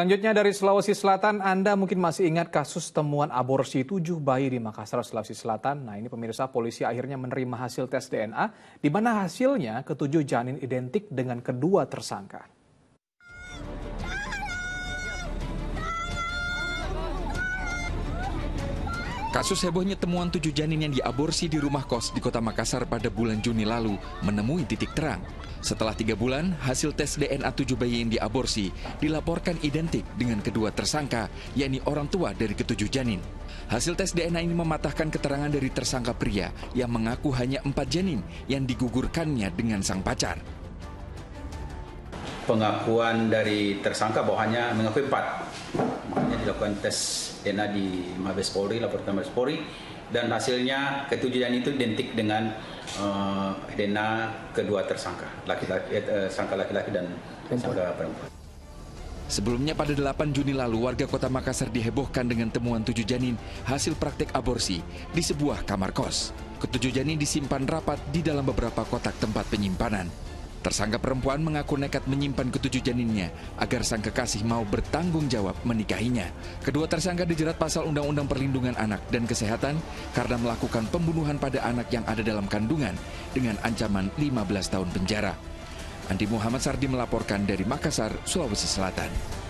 Selanjutnya dari Sulawesi Selatan, Anda mungkin masih ingat kasus temuan aborsi 7 bayi di Makassar, Sulawesi Selatan. Nah, ini pemirsa, polisi akhirnya menerima hasil tes DNA, di mana hasilnya ketujuh janin identik dengan kedua tersangka. Kasus hebohnya temuan 7 janin yang diaborsi di rumah kos di kota Makassar pada bulan Juni lalu menemui titik terang. Setelah 3 bulan, hasil tes DNA 7 bayi yang diaborsi dilaporkan identik dengan kedua tersangka, yakni orang tua dari ketujuh janin. Hasil tes DNA ini mematahkan keterangan dari tersangka pria yang mengaku hanya 4 janin yang digugurkannya dengan sang pacar. Pengakuan dari tersangka bahwa hanya mengakui 4. Makanya dilakukan tes DNA di Mabes Polri, laporkan Mabes Polri, dan hasilnya ketujuh janin itu identik dengan DNA kedua tersangka, sangka laki-laki dan sangka perempuan. Sebelumnya pada 8 Juni lalu, warga kota Makassar dihebohkan dengan temuan 7 janin hasil praktek aborsi di sebuah kamar kos. Ketujuh janin disimpan rapat di dalam beberapa kotak tempat penyimpanan. Tersangka perempuan mengaku nekat menyimpan ketujuh janinnya agar sang kekasih mau bertanggung jawab menikahinya. Kedua tersangka dijerat pasal Undang-Undang Perlindungan Anak dan Kesehatan karena melakukan pembunuhan pada anak yang ada dalam kandungan dengan ancaman 15 tahun penjara. Andi Muhammad Sardi melaporkan dari Makassar, Sulawesi Selatan.